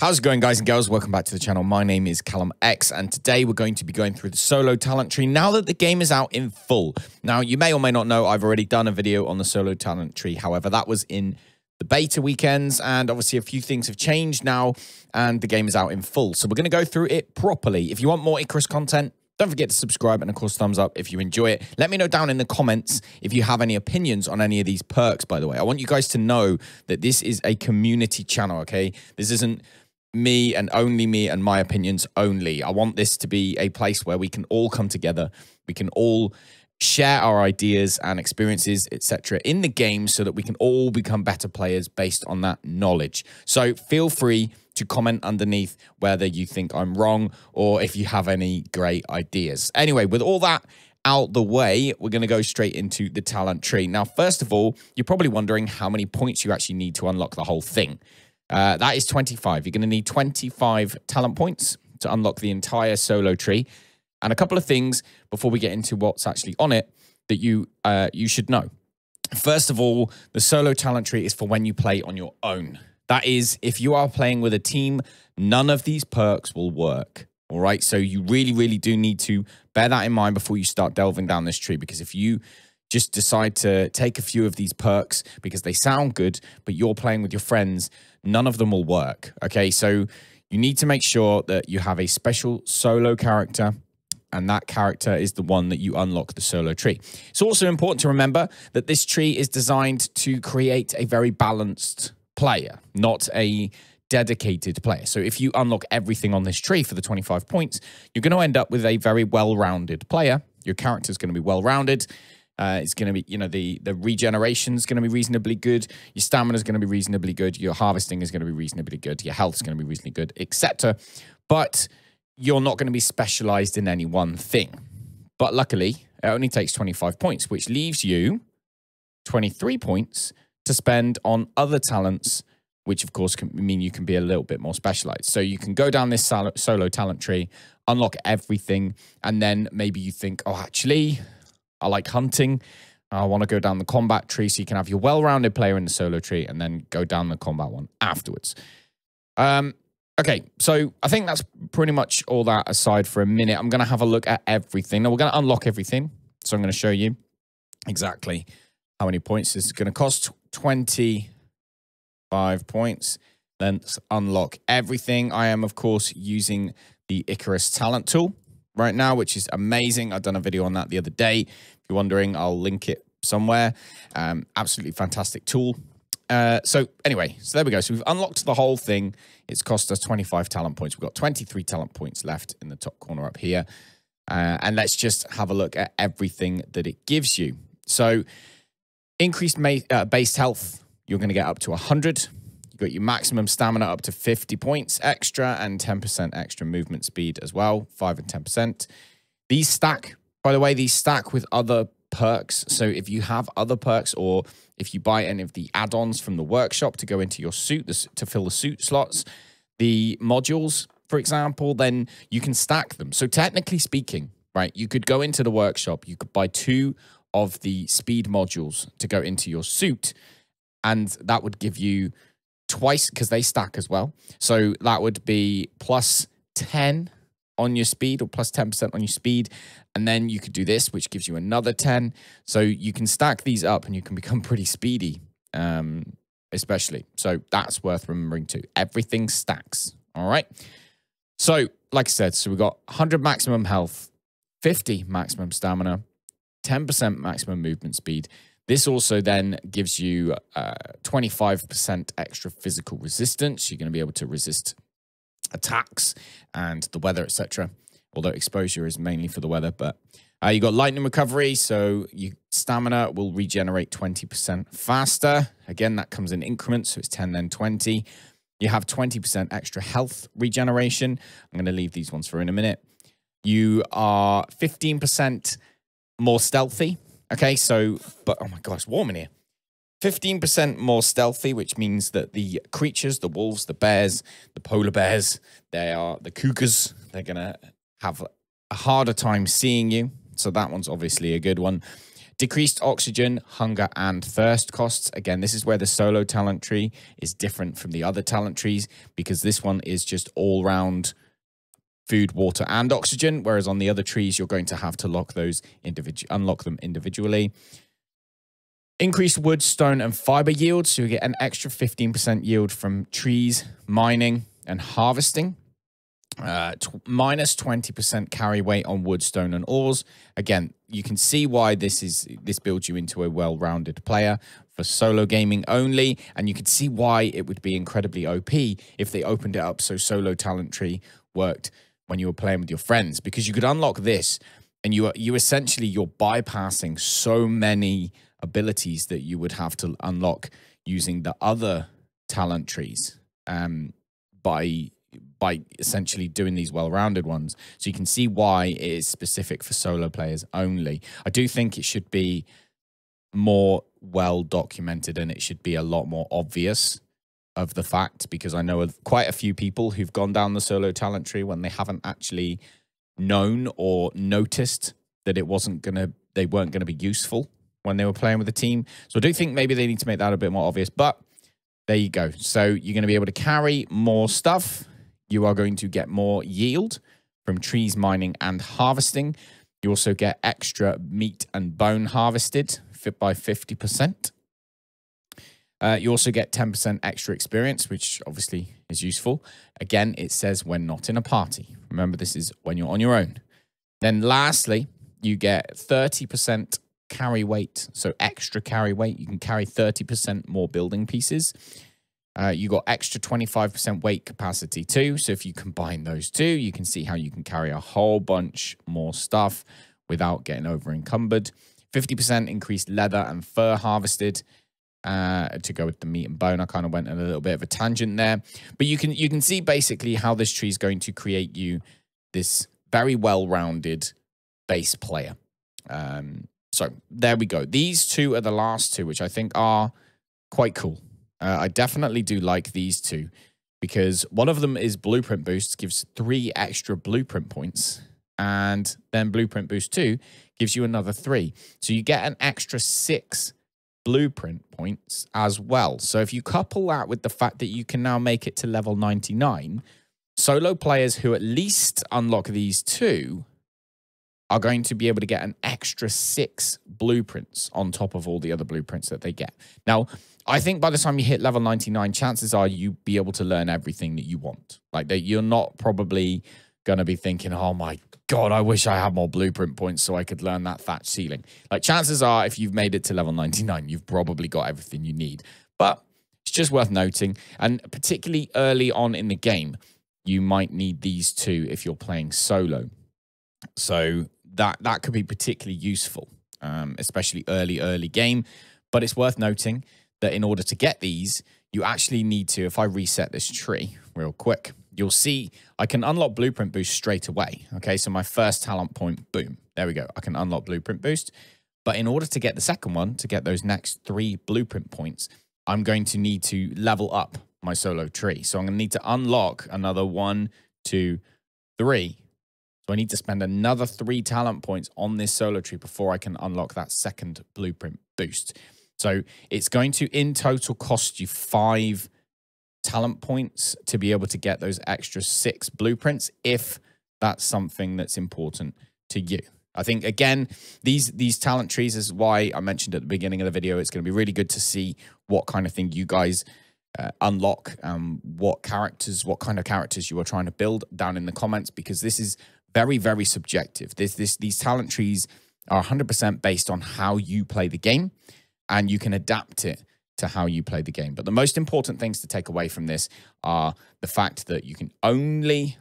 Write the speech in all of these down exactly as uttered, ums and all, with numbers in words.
How's it going, guys and girls? Welcome back to the channel. My name is Callum X, and today we're going to be going through the solo talent tree now that the game is out in full. Now, you may or may not know, I've already done a video on the solo talent tree. However, that was in the beta weekends, and obviously a few things have changed now, and the game is out in full. So we're going to go through it properly. If you want more Icarus content, don't forget to subscribe and, of course, thumbs up if you enjoy it. Let me know down in the comments if you have any opinions on any of these perks, by the way. I want you guys to know that this is a community channel, okay? This isn't me and only me and my opinions only. I want this to be a place where we can all come together. We can all share our ideas and experiences, et cetera in the game so that we can all become better players based on that knowledge. So feel free to comment underneath whether you think I'm wrong or if you have any great ideas. Anyway, with all that out the way, we're going to go straight into the talent tree. Now, first of all, you're probably wondering how many points you actually need to unlock the whole thing. Uh, that is twenty-five. You're going to need twenty-five talent points to unlock the entire solo tree. And a couple of things before we get into what's actually on it that you uh, you should know. First of all, the solo talent tree is for when you play on your own. That is, if you are playing with a team, none of these perks will work, all right? So you really, really do need to bear that in mind before you start delving down this tree, because if you just decide to take a few of these perks because they sound good, but you're playing with your friends, none of them will work, okay? So you need to make sure that you have a special solo character, and that character is the one that you unlock the solo tree. It's also important to remember that this tree is designed to create a very balanced player, not a dedicated player. So if you unlock everything on this tree for the twenty-five points, you're going to end up with a very well-rounded player. Your character is going to be well-rounded. Uh, it's going to be, you know, the, the regeneration is going to be reasonably good. Your stamina is going to be reasonably good. Your harvesting is going to be reasonably good. Your health is going to be reasonably good, et cetera. But you're not going to be specialized in any one thing. But luckily, it only takes twenty-five points, which leaves you twenty-three points to spend on other talents, which of course can mean you can be a little bit more specialized. So you can go down this solo talent tree, unlock everything, and then maybe you think, oh, actually, I like hunting. I want to go down the combat tree. So you can have your well-rounded player in the solo tree and then go down the combat one afterwards. Um, okay, so I think that's pretty much all that aside for a minute. I'm going to have a look at everything. Now, we're going to unlock everything. So I'm going to show you exactly how many points this is going to cost. twenty-five points. Then let's unlock everything. I am, of course, using the Icarus talent tool right now, which is amazing. I've done a video on that the other day. If you're wondering, I'll link it somewhere. Um, absolutely fantastic tool. Uh, so anyway, so there we go. So we've unlocked the whole thing. It's cost us twenty-five talent points. We've got twenty-three talent points left in the top corner up here. Uh, and let's just have a look at everything that it gives you. So increased uh, base health, you're going to get up to one hundred. You've got your maximum stamina up to fifty points extra and ten percent extra movement speed as well, five and ten percent. These stack, by the way, these stack with other perks. So if you have other perks or if you buy any of the add-ons from the workshop to go into your suit, to fill the suit slots, the modules, for example, then you can stack them. So technically speaking, right, you could go into the workshop, you could buy two of the speed modules to go into your suit, and that would give you twice, because they stack as well, so that would be plus ten on your speed, or plus ten percent on your speed, and then you could do this, which gives you another ten, so you can stack these up, and you can become pretty speedy, um, especially, so that's worth remembering too. Everything stacks, all right? So, like I said, so we've got one hundred maximum health, fifty maximum stamina, ten percent maximum movement speed. This also then gives you uh, twenty-five percent extra physical resistance. You're going to be able to resist attacks and the weather, et cetera. Although exposure is mainly for the weather, but uh, you got lightning recovery, so your stamina will regenerate twenty percent faster. Again, that comes in increments, so it's ten, then twenty. You have twenty percent extra health regeneration. I'm going to leave these ones for in a minute. You are fifteen percent... more stealthy, okay, so, but, oh my God, it's warm in here. fifteen percent more stealthy, which means that the creatures, the wolves, the bears, the polar bears, they are the cougars, they're going to have a harder time seeing you, so that one's obviously a good one. Decreased oxygen, hunger, and thirst costs. Again, this is where the solo talent tree is different from the other talent trees because this one is just all round food, water, and oxygen, whereas on the other trees, you're going to have to lock those individu- unlock them individually. Increased wood, stone, and fiber yield. So you get an extra fifteen percent yield from trees, mining, and harvesting. Uh, minus twenty percent carry weight on wood, stone, and ores. Again, you can see why this is this builds you into a well-rounded player for solo gaming only, and you can see why it would be incredibly O P if they opened it up so solo talent tree worked when you were playing with your friends, because you could unlock this, and you are, you essentially you're bypassing so many abilities that you would have to unlock using the other talent trees um, by. by essentially doing these well-rounded ones. So you can see why it is specific for solo players only. I do think it should be more well-documented and it should be a lot more obvious of the fact, because I know of quite a few people who've gone down the solo talent tree when they haven't actually known or noticed that it wasn't gonna, they weren't gonna be useful when they were playing with the team. So I do think maybe they need to make that a bit more obvious, but there you go. So you're gonna be able to carry more stuff. You are going to get more yield from trees, mining, and harvesting. You also get extra meat and bone harvested by fifty percent. Uh, you also get ten percent extra experience, which obviously is useful. Again, it says when not in a party. Remember, this is when you're on your own. Then lastly, you get thirty percent carry weight. So extra carry weight. You can carry thirty percent more building pieces. Uh, you got extra twenty-five percent weight capacity too. So if you combine those two, you can see how you can carry a whole bunch more stuff without getting over encumbered. fifty percent increased leather and fur harvested uh, to go with the meat and bone. I kind of went on a little bit of a tangent there. But you can, you can see basically how this tree is going to create you this very well-rounded base player. Um, so there we go. These two are the last two, which I think are quite cool. Uh, I definitely do like these two because one of them is Blueprint Boost, gives three extra Blueprint points, and then Blueprint Boost two gives you another three. So you get an extra six Blueprint points as well. So if you couple that with the fact that you can now make it to level ninety-nine, solo players who at least unlock these two are going to be able to get an extra six blueprints on top of all the other blueprints that they get. Now, I think by the time you hit level ninety-nine, chances are you'll be able to learn everything that you want. Like, that you're not probably going to be thinking, oh my God, I wish I had more blueprint points so I could learn that thatch ceiling. Like, chances are if you've made it to level ninety-nine, you've probably got everything you need. But it's just worth noting, and particularly early on in the game, you might need these two if you're playing solo. So That, that could be particularly useful, um, especially early, early game. But it's worth noting that in order to get these, you actually need to, if I reset this tree real quick, you'll see I can unlock Blueprint Boost straight away. Okay, so my first talent point, boom. There we go. I can unlock Blueprint Boost. But in order to get the second one, to get those next three blueprint points, I'm going to need to level up my solo tree. So I'm going to need to unlock another one, two, three. I need to spend another three talent points on this solo tree before I can unlock that second blueprint boost. So it's going to, in total, cost you five talent points to be able to get those extra six blueprints if that's something that's important to you. I think, again, these, these talent trees is why I mentioned at the beginning of the video, it's going to be really good to see what kind of thing you guys Uh, unlock, um, what characters, what kind of characters you are trying to build down in the comments, because this is very, very subjective. This, this, these talent trees are one hundred percent based on how you play the game, and you can adapt it to how you play the game. But the most important things to take away from this are the fact that you can only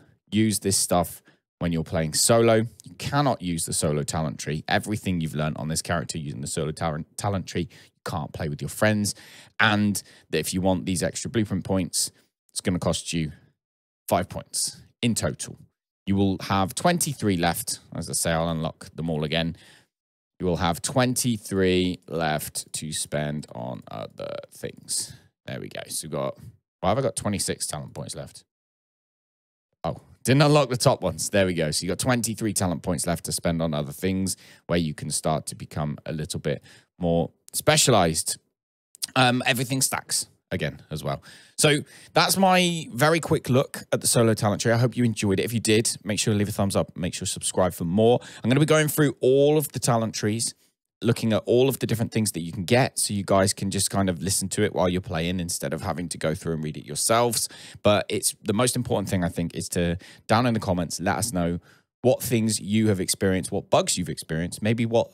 use this stuff when you're playing solo. You cannot use the solo talent tree. Everything you've learned on this character using the solo talent, talent tree, can't play with your friends, and that if you want these extra blueprint points, it's going to cost you five points in total. You will have twenty-three left. As I say, I'll unlock them all again. You will have twenty-three left to spend on other things. There we go. So we've got, well, I've got twenty-six talent points left. Oh, Didn't unlock the top ones. There we go. So you got twenty-three talent points left to spend on other things where you can start to become a little bit more specialized. Um, everything stacks again as well. So that's my very quick look at the solo talent tree. I hope you enjoyed it. If you did, make sure to leave a thumbs up. Make sure to subscribe for more. I'm going to be going through all of the talent trees, looking at all of the different things that you can get, so you guys can just kind of listen to it while you're playing instead of having to go through and read it yourselves. But it's the most important thing, I think, is to down in the comments, let us know what things you have experienced, what bugs you've experienced, maybe what